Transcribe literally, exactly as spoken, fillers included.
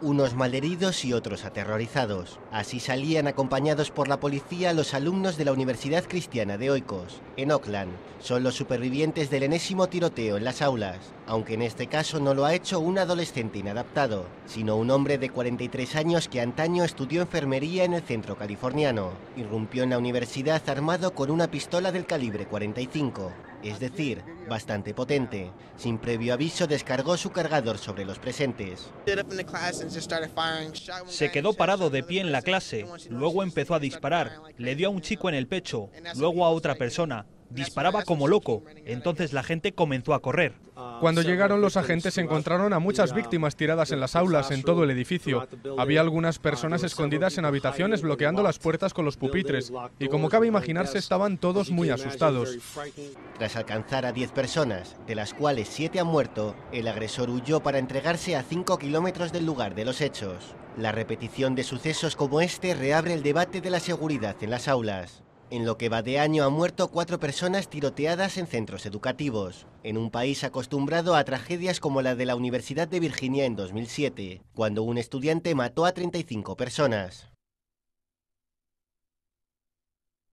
unos malheridos y otros aterrorizados. Así salían acompañados por la policía los alumnos de la Universidad Cristiana de Oikos, en Oakland. Son los supervivientes del enésimo tiroteo en las aulas, aunque en este caso no lo ha hecho un adolescente inadaptado, sino un hombre de cuarenta y tres años que antaño estudió enfermería en el centro californiano. Irrumpió en la universidad armado con una pistola del calibre cuarenta y cinco, es decir, bastante potente. Sin previo aviso descargó su cargador sobre los presentes. Se quedó parado de pie en la clase, luego empezó a disparar, le dio a un chico en el pecho, luego a otra persona. Disparaba como loco, entonces la gente comenzó a correr. Cuando llegaron los agentes encontraron a muchas víctimas tiradas en las aulas, en todo el edificio. Había algunas personas escondidas en habitaciones bloqueando las puertas con los pupitres y, como cabe imaginarse, estaban todos muy asustados. Tras alcanzar a diez personas, de las cuales siete han muerto, el agresor huyó para entregarse a cinco kilómetros del lugar de los hechos. La repetición de sucesos como este reabre el debate de la seguridad en las aulas. En lo que va de año han muerto cuatro personas tiroteadas en centros educativos, en un país acostumbrado a tragedias como la de la Universidad de Virginia en dos mil siete, cuando un estudiante mató a treinta y cinco personas.